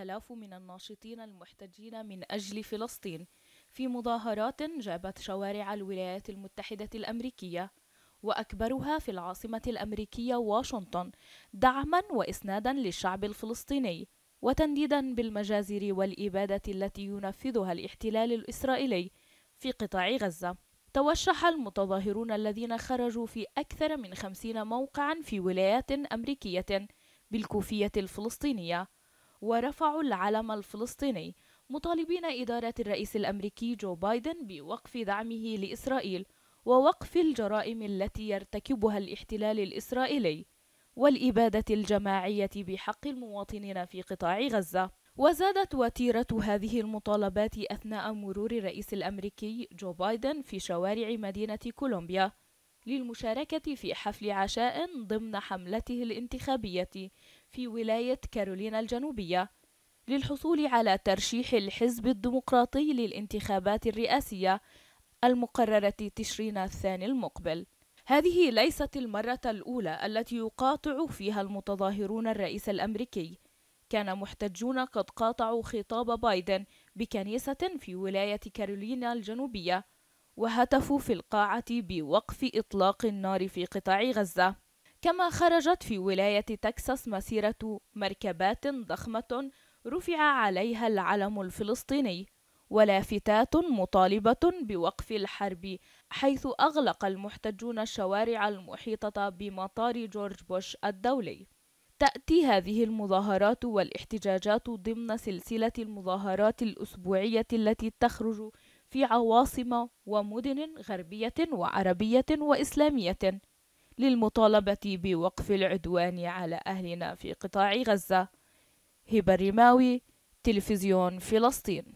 آلاف من الناشطين المحتجين من أجل فلسطين في مظاهرات جابت شوارع الولايات المتحدة الأمريكية وأكبرها في العاصمة الأمريكية واشنطن دعما وإسنادا للشعب الفلسطيني وتنديدا بالمجازر والإبادة التي ينفذها الاحتلال الإسرائيلي في قطاع غزة. توشح المتظاهرون الذين خرجوا في أكثر من 50 موقعا في ولايات أمريكية بالكوفية الفلسطينية ورفعوا العلم الفلسطيني مطالبين إدارة الرئيس الأمريكي جو بايدن بوقف دعمه لإسرائيل ووقف الجرائم التي يرتكبها الاحتلال الإسرائيلي والإبادة الجماعية بحق المواطنين في قطاع غزة. وزادت وتيرة هذه المطالبات أثناء مرور الرئيس الأمريكي جو بايدن في شوارع مدينة كولومبيا للمشاركة في حفل عشاء ضمن حملته الانتخابية في ولاية كارولينا الجنوبية للحصول على ترشيح الحزب الديمقراطي للانتخابات الرئاسية المقررة تشرين الثاني المقبل. هذه ليست المرة الأولى التي يقاطع فيها المتظاهرون الرئيس الأمريكي. كان محتجون قد قاطعوا خطاب بايدن بكنيسة في ولاية كارولينا الجنوبية وهتفوا في القاعة بوقف إطلاق النار في قطاع غزة. كما خرجت في ولاية تكساس مسيرة مركبات ضخمة رفع عليها العلم الفلسطيني ولافتات مطالبة بوقف الحرب، حيث أغلق المحتجون الشوارع المحيطة بمطار جورج بوش الدولي. تأتي هذه المظاهرات والاحتجاجات ضمن سلسلة المظاهرات الأسبوعية التي تخرج في عواصم ومدن غربية وعربية وإسلامية للمطالبة بوقف العدوان على أهلنا في قطاع غزة. هباري ماوي، تلفزيون فلسطين.